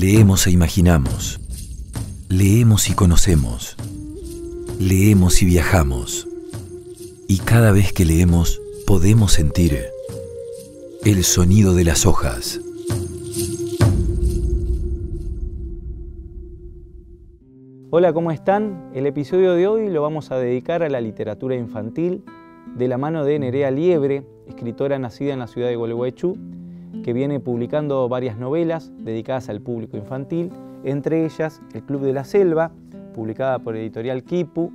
Leemos e imaginamos. Leemos y conocemos. Leemos y viajamos. Y cada vez que leemos, podemos sentir el sonido de las hojas. Hola, ¿cómo están? El episodio de hoy lo vamos a dedicar a la literatura infantil de la mano de Nerea Liebre, escritora nacida en la ciudad de Gualeguaychú, que viene publicando varias novelas dedicadas al público infantil, entre ellas El Club de la Selva, publicada por editorial Kipu,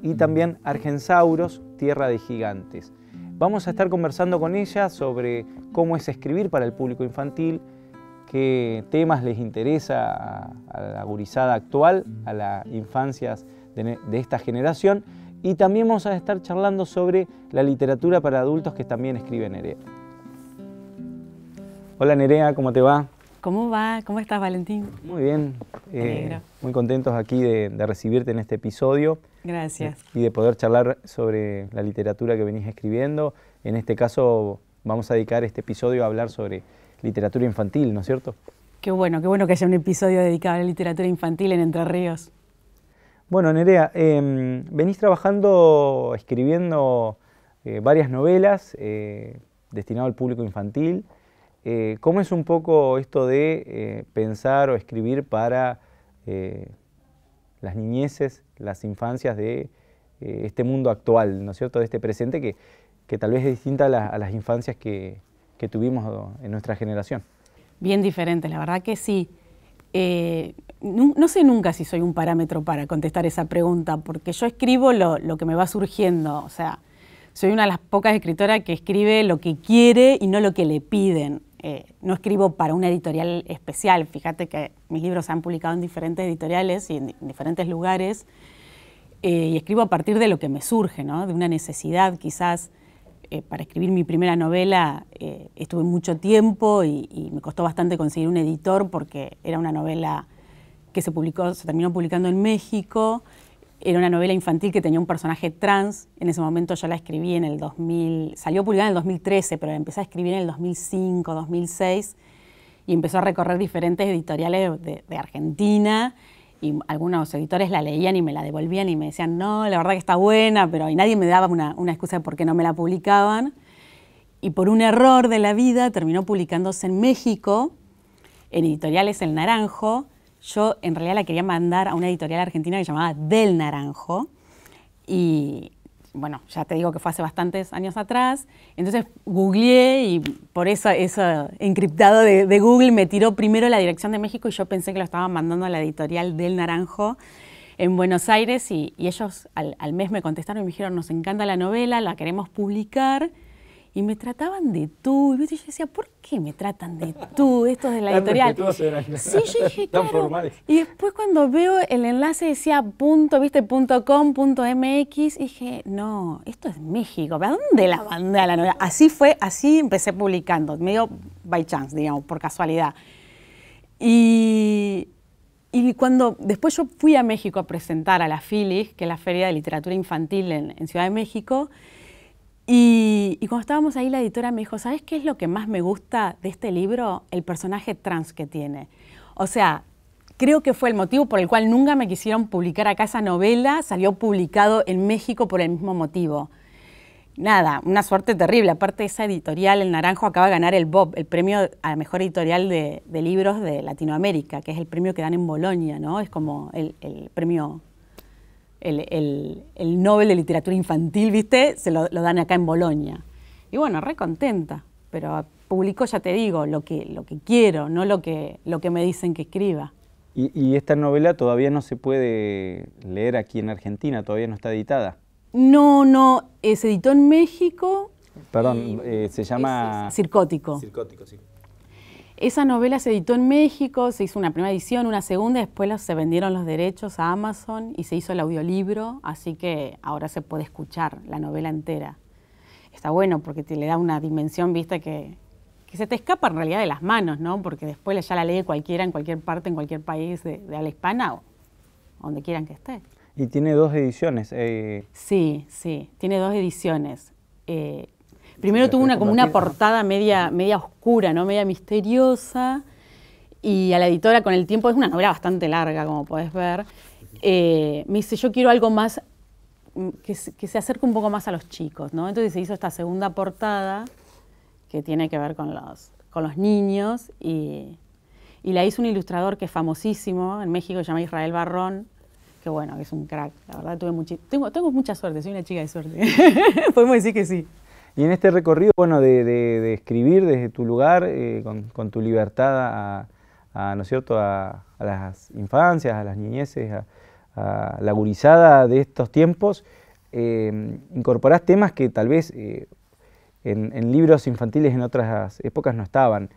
y también Argensaurios, Tierra de Gigantes. Vamos a estar conversando con ella sobre cómo es escribir para el público infantil, qué temas les interesa a la gurizada actual, a las infancias de esta generación, y también vamos a estar charlando sobre la literatura para adultos que también escribe Nerea. Hola Nerea, ¿cómo te va? ¿Cómo va? ¿Cómo estás, Valentín? Muy bien, muy contentos aquí de recibirte en este episodio. Gracias. Y de poder charlar sobre la literatura que venís escribiendo. En este caso vamos a dedicar este episodio a hablar sobre literatura infantil, ¿no es cierto? Qué bueno que haya un episodio dedicado a la literatura infantil en Entre Ríos. Bueno, Nerea, venís trabajando, escribiendo varias novelas destinadas al público infantil. ¿Cómo es un poco esto de pensar o escribir para las niñeces, las infancias de este mundo actual, ¿no es cierto?, de este presente que tal vez es distinta a las infancias que tuvimos en nuestra generación? Bien diferente, la verdad que sí. No sé nunca si soy un parámetro para contestar esa pregunta, porque yo escribo lo que me va surgiendo. O sea, soy una de las pocas escritoras que escribe lo que quiere y no lo que le piden. No escribo para una editorial especial. Fíjate que mis libros se han publicado en diferentes editoriales y en diferentes lugares. Y escribo a partir de lo que me surge, ¿no?, de una necesidad quizás. Para escribir mi primera novela estuve mucho tiempo y me costó bastante conseguir un editor porque era una novela que se terminó publicando en México, era una novela infantil que tenía un personaje trans. En ese momento yo la escribí en el 2000, salió publicada en el 2013, pero la empecé a escribir en el 2005, 2006 y empezó a recorrer diferentes editoriales de Argentina. Y algunos editores la leían y me la devolvían y me decían, no, la verdad que está buena, pero y nadie me daba una excusa de por qué no me la publicaban. Y por un error de la vida terminó publicándose en México, en editoriales El Naranjo. Yo en realidad la quería mandar a una editorial argentina que se llamaba Del Naranjo. Y bueno, ya te digo que fue hace bastantes años atrás. Entonces googleé y por eso encriptado de Google me tiró primero la dirección de México y yo pensé que lo estaban mandando a la editorial del Naranjo en Buenos Aires y ellos al mes me contestaron y me dijeron, nos encanta la novela, la queremos publicar. Y me trataban de tú. Y yo decía, ¿por qué me tratan de tú? Esto es de la editorial. Sí, yo dije, claro. Tan formales. Y después cuando veo el enlace decía .com.mx, dije, no, esto es México. ¿A dónde la mandé a la novela? Así fue, así empecé publicando, medio by chance, digamos, por casualidad. Y cuando después yo fui a México a presentar a la FILIG, que es la Feria de Literatura Infantil en Ciudad de México, y cuando estábamos ahí la editora me dijo, ¿sabes qué es lo que más me gusta de este libro? El personaje trans que tiene. O sea, creo que fue el motivo por el cual nunca me quisieron publicar acá esa novela, salió publicado en México por el mismo motivo. Nada, una suerte terrible. Aparte esa editorial, El Naranjo, acaba de ganar el BOP, el premio a la mejor editorial de libros de Latinoamérica, que es el premio que dan en Bolonia, ¿no? Es como el premio... El Nobel de Literatura Infantil, ¿viste? Se lo dan acá en Bolonia. Y bueno, re contenta, pero publico, ya te digo, lo que quiero, no lo que me dicen que escriba. ¿Y esta novela todavía no se puede leer aquí en Argentina? ¿Todavía no está editada? No, se editó en México. Perdón, se llama... Circótico. Circótico, sí. Esa novela se editó en México, se hizo una primera edición, una segunda, después se vendieron los derechos a Amazon y se hizo el audiolibro, así que ahora se puede escuchar la novela entera. Está bueno porque te le da una dimensión, viste, que se te escapa en realidad de las manos, ¿no? Porque después ya la lee cualquiera, en cualquier parte, en cualquier país de habla hispana o donde quieran que esté. Y tiene dos ediciones. Sí, tiene dos ediciones. Primero tuvo como una portada media oscura, ¿no? Media misteriosa y a la editora con el tiempo, es una novela bastante larga, como podés ver, me dice, yo quiero algo más, que se acerque un poco más a los chicos, ¿no? Entonces se hizo esta segunda portada, que tiene que ver con los niños, y la hizo un ilustrador que es famosísimo en México, se llama Israel Barrón, que bueno, es un crack, la verdad, tengo mucha suerte, soy una chica de suerte, podemos decir que sí. Y en este recorrido, bueno, de escribir desde tu lugar, con tu libertad ¿no es cierto?, a las infancias, a las niñeces, a la gurizada de estos tiempos, incorporás temas que tal vez en libros infantiles en otras épocas no estaban.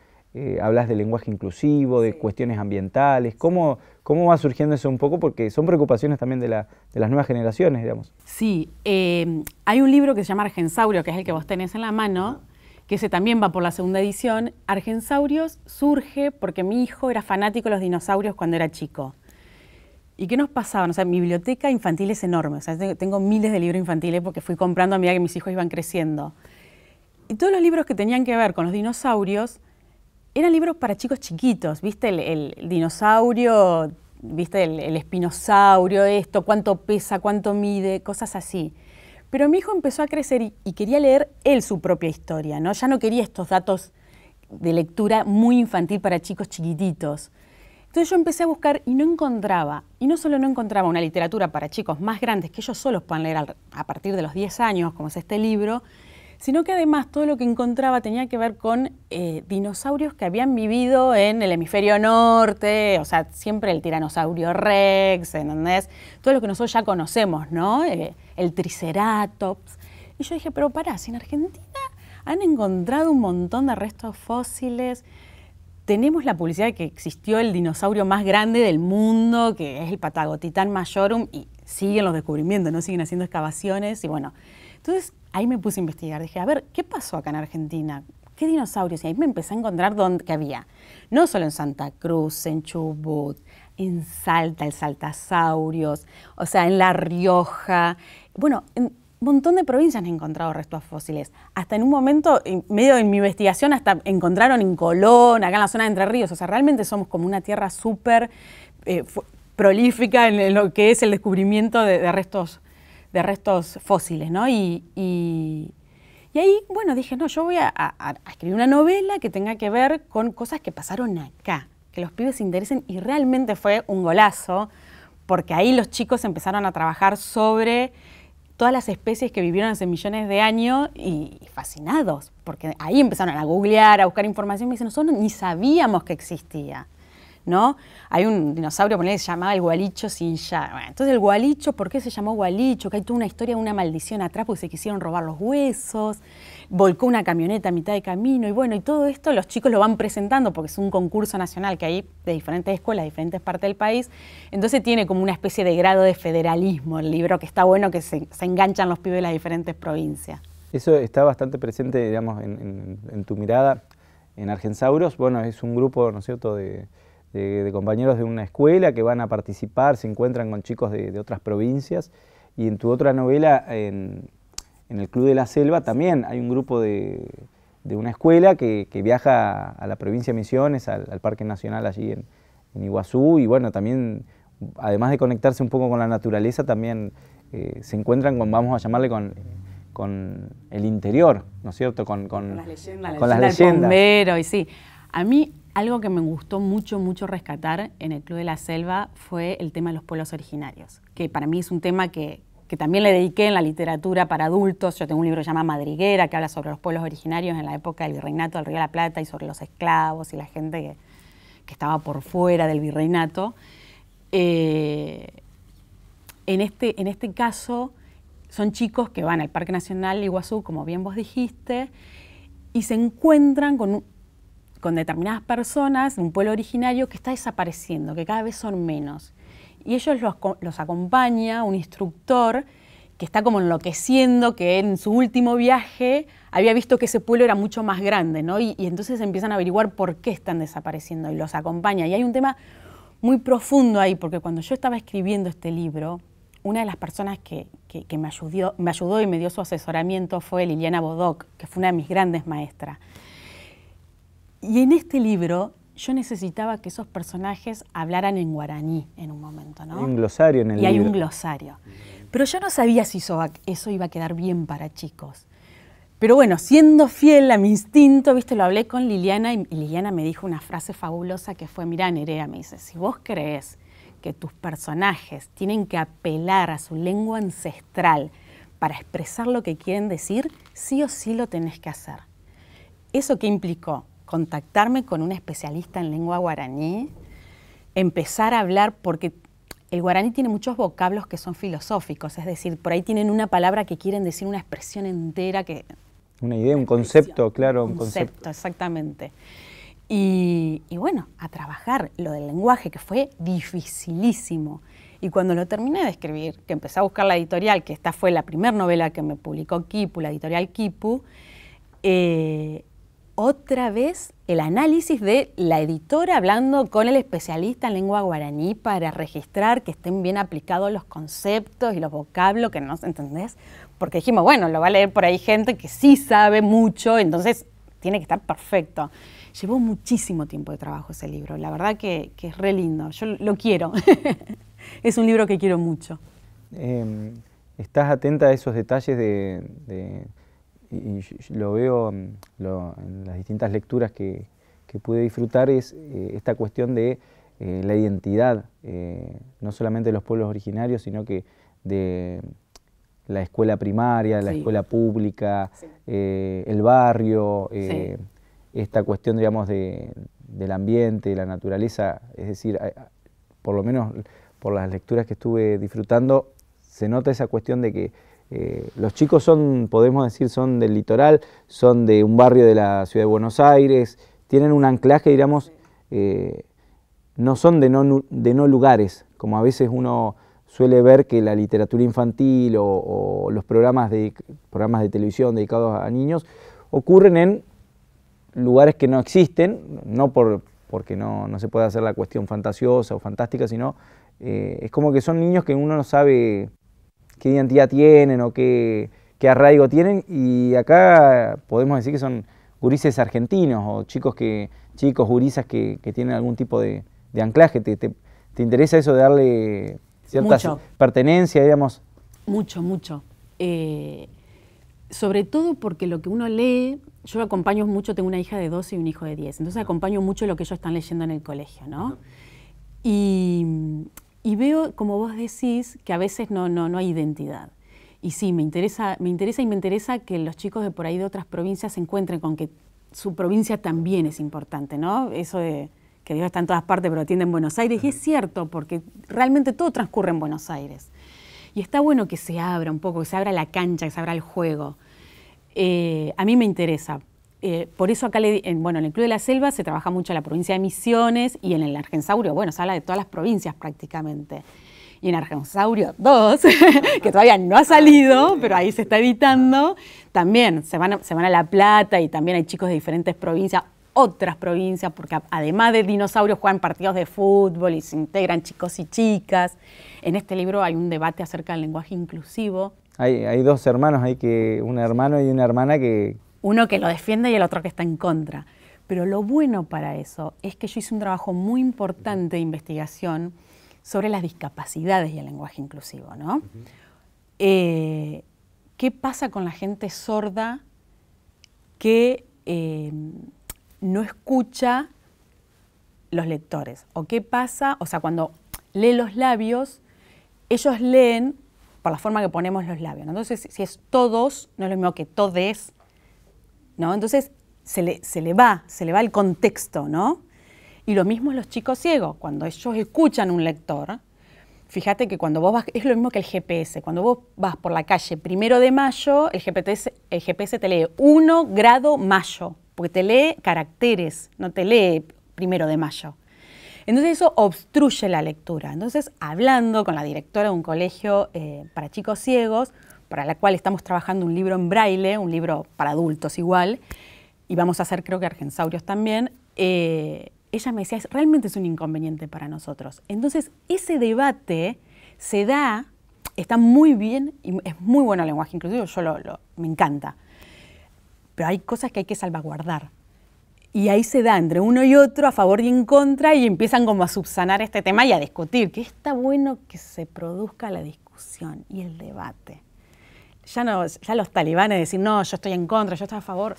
Hablas de lenguaje inclusivo, de cuestiones ambientales. ¿Cómo va surgiendo eso un poco? Porque son preocupaciones también de las nuevas generaciones, digamos. Sí, hay un libro que se llama Argensaurios, que es el que vos tenés en la mano, que ese también va por la segunda edición. Argensaurios surge porque mi hijo era fanático de los dinosaurios cuando era chico. ¿Y qué nos pasaban? O sea, mi biblioteca infantil es enorme. O sea, tengo miles de libros infantiles porque fui comprando a medida que mis hijos iban creciendo. Y todos los libros que tenían que ver con los dinosaurios eran libros para chicos chiquitos, ¿viste? El dinosaurio, ¿viste? El espinosaurio, esto, cuánto pesa, cuánto mide, cosas así. Pero mi hijo empezó a crecer y quería leer él su propia historia, ¿no? Ya no quería estos datos de lectura muy infantil para chicos chiquititos. Entonces yo empecé a buscar y no encontraba, y no solo no encontraba una literatura para chicos más grandes, que ellos solos puedan leer a partir de los 10 años, como es este libro, sino que además todo lo que encontraba tenía que ver con dinosaurios que habían vivido en el hemisferio norte, o sea, siempre el tiranosaurio rex, ¿entendés? Todo lo que nosotros ya conocemos, ¿no? El triceratops. Y yo dije, pero pará, si en Argentina han encontrado un montón de restos fósiles, tenemos la publicidad de que existió el dinosaurio más grande del mundo, que es el Patagotitán Mayorum, y siguen los descubrimientos, ¿no? Siguen haciendo excavaciones, y bueno. Entonces, ahí me puse a investigar, dije, a ver, ¿qué pasó acá en Argentina? ¿Qué dinosaurios? Y ahí me empecé a encontrar que había, no solo en Santa Cruz, en Chubut, en Salta, el Saltasaurios, o sea, en La Rioja. Bueno, en un montón de provincias han encontrado restos fósiles. Hasta en un momento, en medio de mi investigación, hasta encontraron en Colón, acá en la zona de Entre Ríos. O sea, realmente somos como una tierra súper prolífica en lo que es el descubrimiento de restos fósiles. Fósiles, ¿no? Y ahí, bueno, dije, no, yo voy a escribir una novela que tenga que ver con cosas que pasaron acá, que los pibes se interesen, y realmente fue un golazo, porque ahí los chicos empezaron a trabajar sobre todas las especies que vivieron hace millones de años, y fascinados, porque ahí empezaron a googlear, a buscar información, y me dicen, nosotros ni sabíamos que existía, ¿no? Hay un dinosaurio, ponele, se llamaba el Gualicho sin ya. Bueno, entonces el Gualicho, ¿por qué se llamó Gualicho? Que hay toda una historia de una maldición atrás porque se quisieron robar los huesos, volcó una camioneta a mitad de camino, y bueno, y todo esto los chicos lo van presentando porque es un concurso nacional que hay de diferentes escuelas, de diferentes partes del país, entonces tiene como una especie de grado de federalismo el libro, que está bueno, que se enganchan los pibes de las diferentes provincias. Eso está bastante presente, digamos, en tu mirada en Argensauros. Bueno, es un grupo, ¿no es cierto?, de compañeros de una escuela que van a participar, se encuentran con chicos de otras provincias, y en tu otra novela, en El Club de la Selva, también hay un grupo de una escuela que viaja a la provincia de Misiones, al Parque Nacional allí en Iguazú, y bueno, también, además de conectarse un poco con la naturaleza, también se encuentran con, vamos a llamarle, con el interior, ¿no es cierto?, con las leyendas, con las leyendas. Bombero, y sí. A mí, algo que me gustó mucho, mucho rescatar en El Club de la Selva fue el tema de los pueblos originarios, que para mí es un tema que también le dediqué en la literatura para adultos. Yo tengo un libro que se llama Madriguera, que habla sobre los pueblos originarios en la época del virreinato del Río de la Plata y sobre los esclavos y la gente que estaba por fuera del virreinato. En este caso, son chicos que van al Parque Nacional Iguazú, como bien vos dijiste, y se encuentran con determinadas personas, un pueblo originario que está desapareciendo, que cada vez son menos. Y ellos los acompaña un instructor que está como enloqueciendo, que en su último viaje había visto que ese pueblo era mucho más grande, ¿no? Y entonces empiezan a averiguar por qué están desapareciendo y los acompaña. Y hay un tema muy profundo ahí, porque cuando yo estaba escribiendo este libro, una de las personas que me ayudó y me dio su asesoramiento fue Liliana Bodoc, que fue una de mis grandes maestras. Y en este libro yo necesitaba que esos personajes hablaran en guaraní en un momento, ¿no? Hay un glosario en el libro. Y hay un glosario. Pero yo no sabía si eso iba a quedar bien para chicos. Pero bueno, siendo fiel a mi instinto, ¿viste? Lo hablé con Liliana y Liliana me dijo una frase fabulosa que fue, mirá Nerea, me dice, si vos crees que tus personajes tienen que apelar a su lengua ancestral para expresar lo que quieren decir, sí o sí lo tenés que hacer. ¿Eso qué implicó? Contactarme con un especialista en lengua guaraní, empezar a hablar, porque el guaraní tiene muchos vocablos que son filosóficos, es decir, por ahí tienen una palabra que quieren decir una expresión entera que... Una idea, un concepto, claro, un concepto. Exactamente. Y bueno, a trabajar lo del lenguaje, que fue dificilísimo. Y cuando lo terminé de escribir, que empecé a buscar la editorial, que esta fue la primera novela que me publicó Kipu, la editorial Kipu, otra vez el análisis de la editora hablando con el especialista en lengua guaraní para registrar que estén bien aplicados los conceptos y los vocablos, que no entendés, porque dijimos, bueno, lo va a leer por ahí gente que sí sabe mucho, entonces tiene que estar perfecto. Llevó muchísimo tiempo de trabajo ese libro, la verdad que es re lindo, yo lo quiero, es un libro que quiero mucho. ¿Estás atenta a esos detalles de y lo veo en las distintas lecturas que pude disfrutar, es esta cuestión de la identidad, no solamente de los pueblos originarios, sino que de la escuela primaria, la escuela pública, el barrio, esta cuestión, digamos, del ambiente, de la naturaleza, es decir, por lo menos por las lecturas que estuve disfrutando, se nota esa cuestión de que los chicos son, podemos decir, son del litoral, son de un barrio de la ciudad de Buenos Aires, tienen un anclaje, digamos, no son de no lugares, como a veces uno suele ver que la literatura infantil o los programas de televisión dedicados a niños ocurren en lugares que no existen, no porque no se puede hacer la cuestión fantasiosa o fantástica, sino es como que son niños que uno no sabe qué identidad tienen o qué arraigo tienen, y acá podemos decir que son gurises argentinos o chicos gurisas que tienen algún tipo de anclaje. ¿Te interesa eso de darle cierta pertenencia, digamos? Mucho, mucho. Sobre todo porque lo que uno lee, yo acompaño mucho, tengo una hija de 12 y un hijo de 10, entonces acompaño mucho lo que ellos están leyendo en el colegio, ¿no? Y veo, como vos decís, que a veces no hay identidad. Y sí, me interesa que los chicos de por ahí de otras provincias se encuentren con que su provincia también es importante, ¿no? Eso de que Dios está en todas partes, pero atiende en Buenos Aires, y es cierto, porque realmente todo transcurre en Buenos Aires. Y está bueno que se abra un poco, que se abra la cancha, que se abra el juego. A mí me interesa. Por eso acá, en el Club de la Selva se trabaja mucho en la provincia de Misiones, y en el Argensaurio, bueno, se habla de todas las provincias prácticamente. Y en Argensaurios 2, que todavía no ha salido, pero ahí se está editando, también se van a La Plata, y también hay chicos de diferentes provincias, otras provincias, porque además de dinosaurios juegan partidos de fútbol y se integran chicos y chicas. En este libro hay un debate acerca del lenguaje inclusivo. Hay dos hermanos, un hermano y una hermana que... Uno que lo defiende y el otro que está en contra. Pero lo bueno para eso es que yo hice un trabajo muy importante de investigación sobre las discapacidades y el lenguaje inclusivo, ¿no? ¿Qué pasa con la gente sorda que no escucha los lectores? ¿O qué pasa? O sea, cuando lee los labios, ellos leen por la forma que ponemos los labios, ¿no? Entonces, si es todos, no es lo mismo que todes, ¿no? Entonces se le va el contexto, ¿no? Y lo mismo los chicos ciegos, cuando ellos escuchan un lector, fíjate que cuando vos vas, es lo mismo que el GPS, cuando vos vas por la calle 1 de Mayo, el GPS te lee 1 grado mayo, porque te lee caracteres, no te lee 1 de Mayo. Entonces eso obstruye la lectura. Entonces, hablando con la directora de un colegio para chicos ciegos, para la cual estamos trabajando un libro en braille, un libro para adultos igual, y vamos a hacer, creo que Argensaurios también, ella me decía, realmente es un inconveniente para nosotros. Entonces, ese debate se da, está muy bien, y es muy bueno el lenguaje inclusivo, me encanta, pero hay cosas que hay que salvaguardar. Y ahí se da entre uno y otro, a favor y en contra, y empiezan como a subsanar este tema y a discutir, que está bueno que se produzca la discusión y el debate. Ya, no, ya los talibanes decir, no, yo estoy en contra, yo estoy a favor,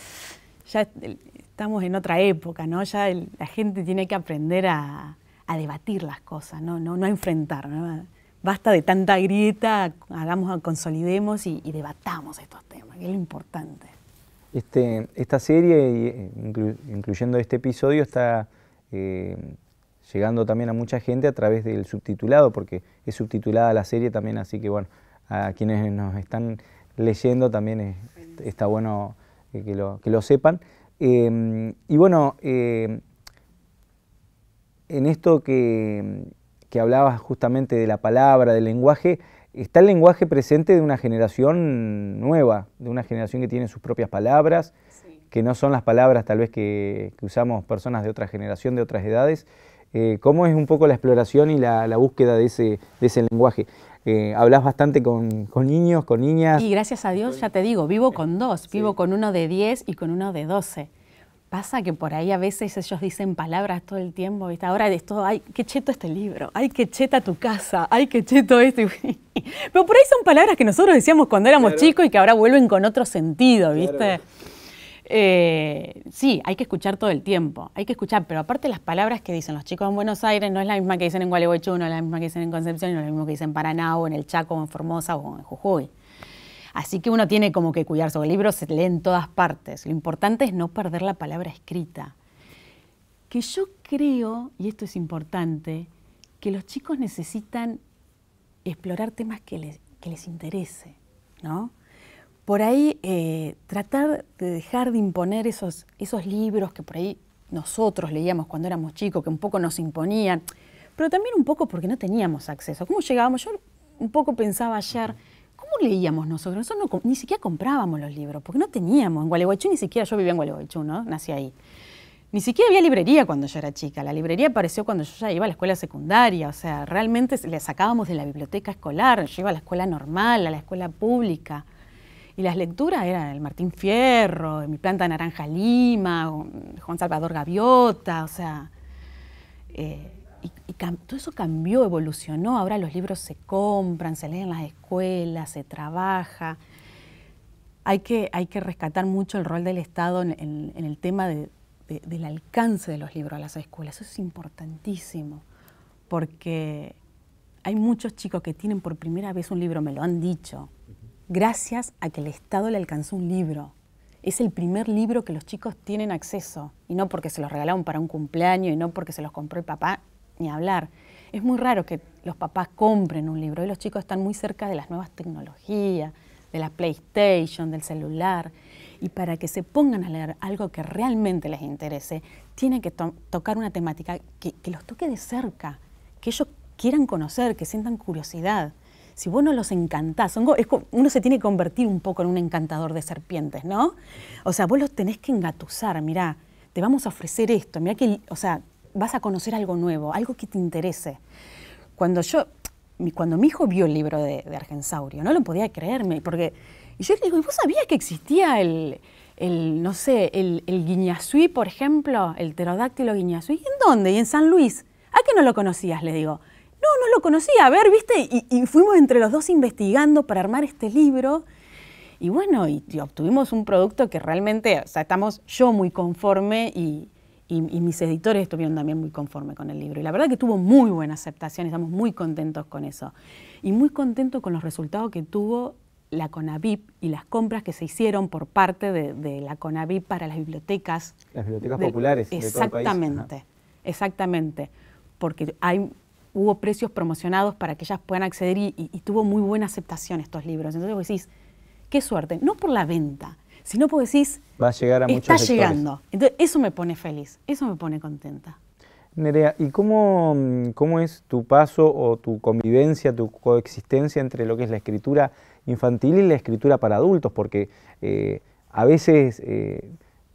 ya estamos en otra época, ¿no? Ya la gente tiene que aprender a debatir las cosas, no a enfrentar, ¿no? Basta de tanta grieta, hagamos, consolidemos y debatamos estos temas, que es lo importante. Esta serie, incluyendo este episodio, está llegando también a mucha gente a través del subtitulado, porque es subtitulada la serie también, así que bueno, a quienes nos están leyendo también está bueno que lo sepan. Y bueno, en esto que hablabas justamente de la palabra, del lenguaje, está el lenguaje presente de una generación nueva, de una generación que tiene sus propias palabras, sí, que no son las palabras tal vez que usamos personas de otra generación, de otras edades. ¿Cómo es un poco la exploración y la búsqueda de ese lenguaje? Hablas bastante con niños, con niñas. Y gracias a Dios, ya te digo, vivo con dos, sí, vivo con uno de 10 y con uno de 12. Pasa que por ahí a veces ellos dicen palabras todo el tiempo, ¿viste? Ahora de esto, ay, qué cheto este libro, ay, qué cheta tu casa, ay, qué cheto este. Pero por ahí son palabras que nosotros decíamos cuando éramos chicos y que ahora vuelven con otro sentido, ¿viste? Claro. Sí, hay que escuchar todo el tiempo, hay que escuchar, pero aparte las palabras que dicen los chicos en Buenos Aires no es la misma que dicen en Gualeguaychú, no es la misma que dicen en Concepción, no es la misma que dicen en Paraná o en el Chaco o en Formosa o en Jujuy. Así que uno tiene como que cuidarse, los libros se leen en todas partes. Lo importante es no perder la palabra escrita. Que yo creo, y esto es importante, que los chicos necesitan explorar temas que les interese, ¿no? Por ahí tratar de dejar de imponer esos libros que por ahí nosotros leíamos cuando éramos chicos, que un poco nos imponían, pero también un poco porque no teníamos acceso. ¿Cómo llegábamos? Yo un poco pensaba ayer, ¿cómo leíamos nosotros? Nosotros no, ni siquiera comprábamos los libros, porque no teníamos. En Gualeguaychú ni siquiera, yo vivía en Gualeguaychú, ¿no? Nací ahí. Ni siquiera había librería cuando yo era chica. La librería apareció cuando yo ya iba a la escuela secundaria. O sea, realmente la sacábamos de la biblioteca escolar. Yo iba a la escuela normal, a la escuela pública. Y las lecturas eran el Martín Fierro, Mi planta naranja Lima, Juan Salvador Gaviota, o sea... Y todo eso cambió, evolucionó. Ahora los libros se compran, se leen en las escuelas, se trabaja. Hay que rescatar mucho el rol del Estado en el tema del alcance de los libros a las escuelas. Eso es importantísimo, porque hay muchos chicos que tienen por primera vez un libro, me lo han dicho, gracias a que el Estado le alcanzó un libro. Es el primer libro que los chicos tienen acceso, y no porque se los regalaron para un cumpleaños, y no porque se los compró el papá, ni hablar. Es muy raro que los papás compren un libro, y los chicos están muy cerca de las nuevas tecnologías, de la PlayStation, del celular, y para que se pongan a leer algo que realmente les interese, tienen que tocar una temática que los toque de cerca, que ellos quieran conocer, que sientan curiosidad. Si vos no los encantás, uno se tiene que convertir un poco en un encantador de serpientes, ¿no? O sea, vos los tenés que engatusar, mirá, te vamos a ofrecer esto, mirá que, o sea, vas a conocer algo nuevo, algo que te interese. Cuando mi hijo vio el libro de Argensaurio, no lo podía creerme, porque yo le digo, ¿vos sabías que existía el guiñasuí, por ejemplo, el pterodáctilo guiñasuí? ¿En dónde? ¿Y en San Luis? ¿A qué no lo conocías? Le digo. No, no lo conocía, a ver, ¿viste? Y fuimos entre los dos investigando para armar este libro. Y bueno, y obtuvimos un producto que realmente, o sea, estamos yo muy conforme y mis editores estuvieron también muy conforme con el libro. Y la verdad que tuvo muy buena aceptación, estamos muy contentos con eso. Y muy contentos con los resultados que tuvo la CONAVIP y las compras que se hicieron por parte de la CONAVIP para las bibliotecas. Las bibliotecas populares. Exactamente, de todo el país. Exactamente. Porque hubo precios promocionados para que ellas puedan acceder y tuvo muy buena aceptación estos libros. Entonces vos decís, qué suerte, no por la venta, sino porque decís, va a llegar a está muchos llegando. Sectores. Entonces eso me pone feliz, eso me pone contenta. Nerea, ¿y cómo es tu paso o tu convivencia, tu coexistencia entre lo que es la escritura infantil y la escritura para adultos? Porque a veces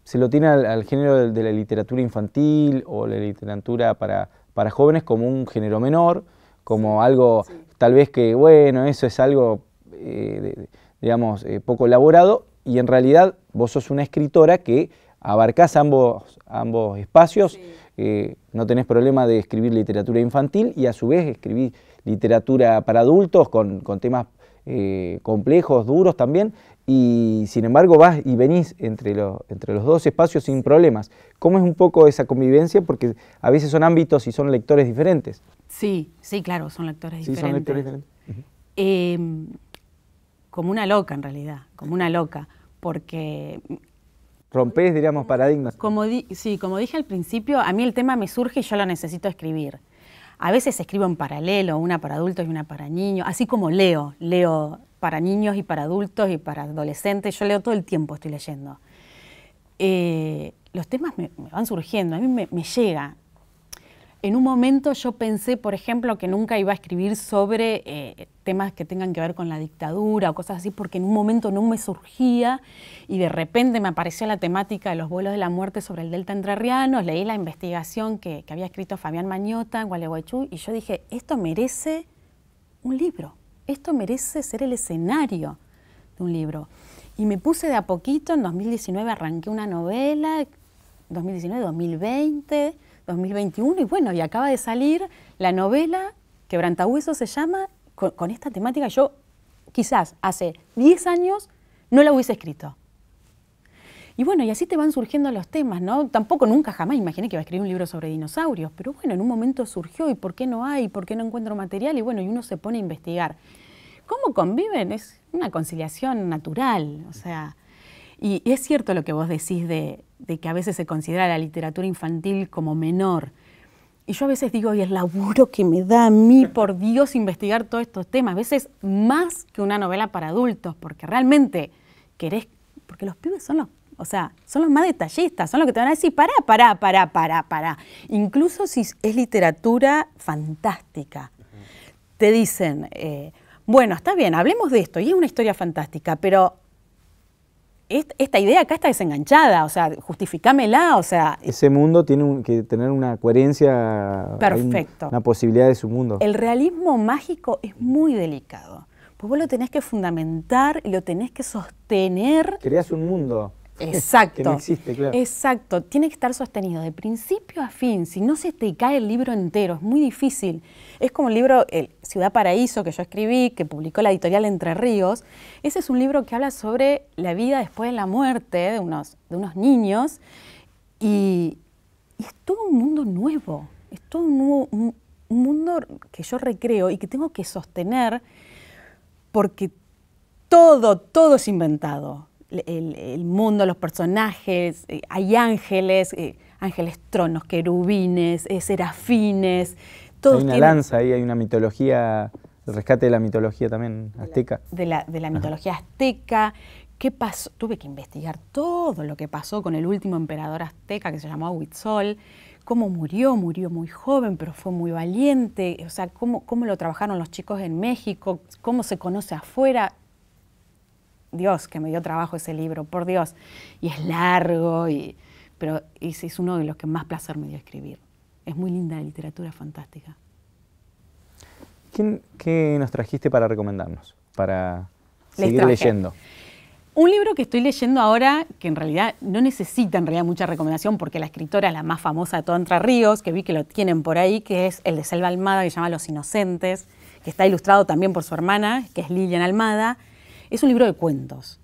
se lo tiene al género de la literatura infantil o la literatura para jóvenes como un género menor, como algo, sí, tal vez que, bueno, eso es algo, digamos, poco elaborado, y en realidad vos sos una escritora que abarcás ambos espacios, sí. No tenés problema de escribir literatura infantil y a su vez escribís literatura para adultos con temas complejos, duros también, y sin embargo vas y venís entre los dos espacios sin problemas. ¿Cómo es un poco esa convivencia? Porque a veces son ámbitos y son lectores diferentes. Sí, sí, claro, son lectores diferentes. Sí, son lectores diferentes. Uh-huh. Como una loca en realidad, como una loca, porque... Rompés, diríamos, paradigmas. Como dije al principio, a mí el tema me surge y yo lo necesito escribir. A veces escribo en paralelo, una para adultos y una para niños, así como leo para niños y para adultos y para adolescentes, yo leo todo el tiempo, estoy leyendo. Los temas me van surgiendo, a mí me llega. En un momento yo pensé, por ejemplo, que nunca iba a escribir sobre temas que tengan que ver con la dictadura o cosas así, porque en un momento no me surgía y de repente me apareció la temática de los vuelos de la muerte sobre el delta entrerriano, leí la investigación que había escrito Fabián Mañota en Gualeguaychú y yo dije, esto merece un libro, esto merece ser el escenario de un libro. Y me puse de a poquito, en 2019 arranqué una novela, 2019, 2020... 2021, y bueno, y acaba de salir la novela Quebrantahuesos se llama, con esta temática yo quizás hace 10 años no la hubiese escrito. Y bueno, y así te van surgiendo los temas, ¿no? Tampoco nunca jamás imaginé que iba a escribir un libro sobre dinosaurios, pero bueno, en un momento surgió, ¿y por qué no hay? ¿Por qué no encuentro material? Y bueno, y uno se pone a investigar. ¿Cómo conviven? Es una conciliación natural, o sea... Y es cierto lo que vos decís de que a veces se considera la literatura infantil como menor. Y yo a veces digo, y el laburo que me da a mí, por Dios, investigar todos estos temas, a veces más que una novela para adultos, porque realmente querés, porque los pibes son los más detallistas, son los que te van a decir, pará. Incluso si es literatura fantástica, te dicen, bueno, está bien, hablemos de esto, y es una historia fantástica, pero... Esta idea acá está desenganchada, o sea, justificámela, o sea... Ese mundo tiene que tener una coherencia... Perfecto. Una posibilidad de su mundo. El realismo mágico es muy delicado, pues vos lo tenés que fundamentar, lo tenés que sostener... Creás un mundo. Exacto. Que no existe, claro. Exacto, tiene que estar sostenido de principio a fin, si no se te cae el libro entero, es muy difícil. Es como el libro Ciudad Paraíso que yo escribí, que publicó la editorial Entre Ríos. Ese es un libro que habla sobre la vida después de la muerte de unos niños y es todo un mundo nuevo, es todo un mundo que yo recreo y que tengo que sostener porque todo es inventado. El mundo, los personajes, hay ángeles, tronos, querubines, serafines. Todos hay una lanza ahí, hay una mitología, el rescate de la mitología también azteca. De la mitología azteca. ¿Qué pasó? Tuve que investigar todo lo que pasó con el último emperador azteca que se llamaba Huitzol. Cómo murió muy joven, pero fue muy valiente. O sea, cómo lo trabajaron los chicos en México, cómo se conoce afuera. Dios, que me dio trabajo ese libro, por Dios. Y es largo, pero ese es uno de los que más placer me dio escribir. Es muy linda la literatura, fantástica. ¿Qué nos trajiste para recomendarnos, para seguir leyendo? Un libro que estoy leyendo ahora, que en realidad no necesita mucha recomendación, porque la escritora es la más famosa de todo Entre Ríos, que vi que lo tienen por ahí, que es el de Selva Almada, que se llama Los Inocentes, que está ilustrado también por su hermana, que es Lilian Almada. Es un libro de cuentos.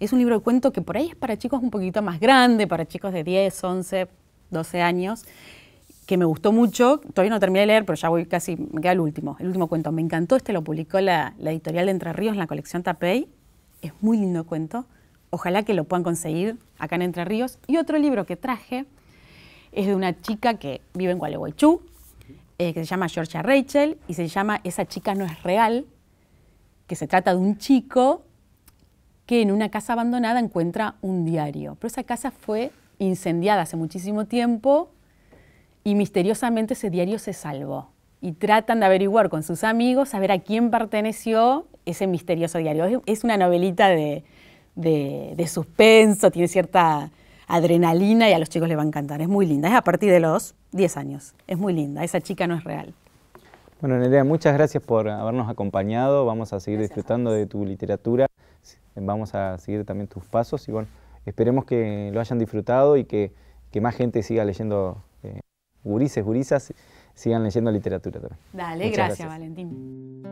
Es un libro de cuentos que por ahí es para chicos un poquito más grandes, para chicos de 10, 11, 12 años, que me gustó mucho. Todavía no terminé de leer, pero ya voy casi, me queda el último cuento. Me encantó, lo publicó la editorial de Entre Ríos en la colección Tapey. Es muy lindo cuento. Ojalá que lo puedan conseguir acá en Entre Ríos. Y otro libro que traje es de una chica que vive en Gualeguaychú, que se llama Georgia Rachel, y se llama Esa chica no es real, que se trata de un chico que en una casa abandonada encuentra un diario. Pero esa casa fue incendiada hace muchísimo tiempo y misteriosamente ese diario se salvó. Y tratan de averiguar con sus amigos saber a quién perteneció ese misterioso diario. Es una novelita de suspenso, tiene cierta adrenalina y a los chicos les va a encantar. Es muy linda, es a partir de los 10 años. Es muy linda, Esa chica no es real. Bueno, Nerea, muchas gracias por habernos acompañado. Vamos a seguir disfrutando de tu literatura. Vamos a seguir también tus pasos y bueno, esperemos que lo hayan disfrutado y que más gente siga leyendo, gurises, gurisas, sigan leyendo literatura también. Dale, gracias Valentín.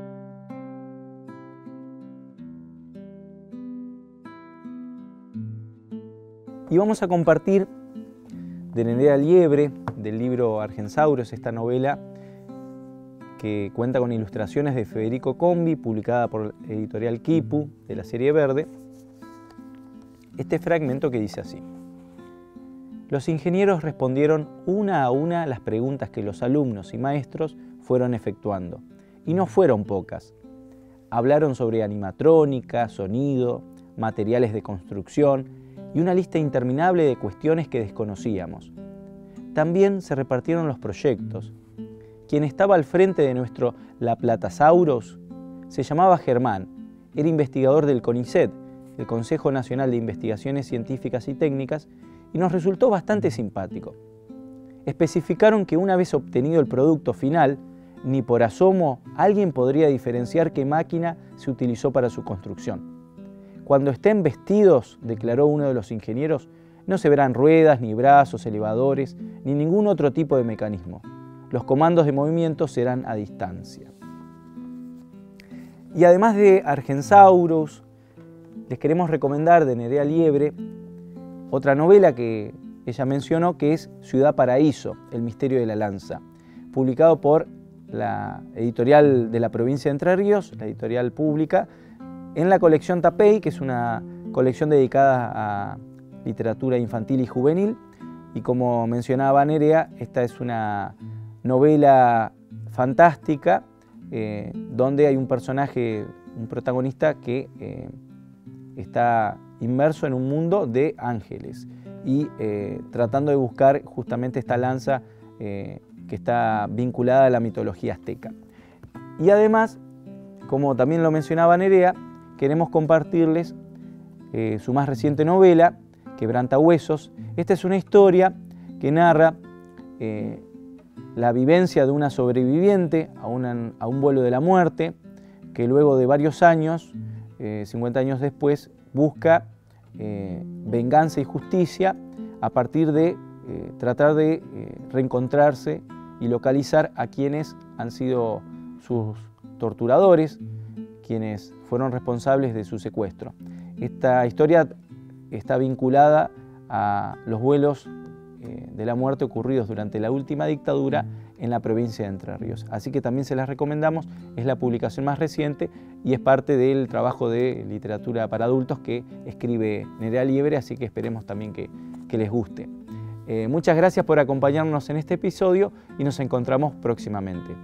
Y vamos a compartir de Nerea Liebre, del libro Argensaurios, esta novela que cuenta con ilustraciones de Federico Combi, publicada por editorial Kipu, de la serie Verde, este fragmento que dice así. Los ingenieros respondieron una a una las preguntas que los alumnos y maestros fueron efectuando, y no fueron pocas. Hablaron sobre animatrónica, sonido, materiales de construcción y una lista interminable de cuestiones que desconocíamos. También se repartieron los proyectos. Quien estaba al frente de nuestro Saltasaurios se llamaba Germán, era investigador del CONICET, el Consejo Nacional de Investigaciones Científicas y Técnicas, y nos resultó bastante simpático. Especificaron que una vez obtenido el producto final, ni por asomo alguien podría diferenciar qué máquina se utilizó para su construcción. Cuando estén vestidos, declaró uno de los ingenieros, no se verán ruedas, ni brazos, elevadores, ni ningún otro tipo de mecanismo. Los comandos de movimiento serán a distancia. Y además de Argensaurus, les queremos recomendar de Nerea Liebre otra novela que ella mencionó, que es Ciudad Paraíso, El misterio de la lanza, publicado por la editorial de la provincia de Entre Ríos, la editorial pública, en la colección Tapey, que es una colección dedicada a literatura infantil y juvenil. Y como mencionaba Nerea, esta es una novela fantástica donde hay un personaje, un protagonista que está inmerso en un mundo de ángeles y tratando de buscar justamente esta lanza que está vinculada a la mitología azteca. Y además, como también lo mencionaba Nerea, queremos compartirles su más reciente novela, Quebrantahuesos. Esta es una historia que narra la vivencia de una sobreviviente a un vuelo de la muerte, que luego de varios años, 50 años después, busca venganza y justicia a partir de tratar de reencontrarse y localizar a quienes han sido sus torturadores, quienes fueron responsables de su secuestro. Esta historia está vinculada a los vuelos de la muerte ocurridos durante la última dictadura en la provincia de Entre Ríos. Así que también se las recomendamos, es la publicación más reciente y es parte del trabajo de literatura para adultos que escribe Nerea Liebre, así que esperemos también que les guste. Muchas gracias por acompañarnos en este episodio y nos encontramos próximamente.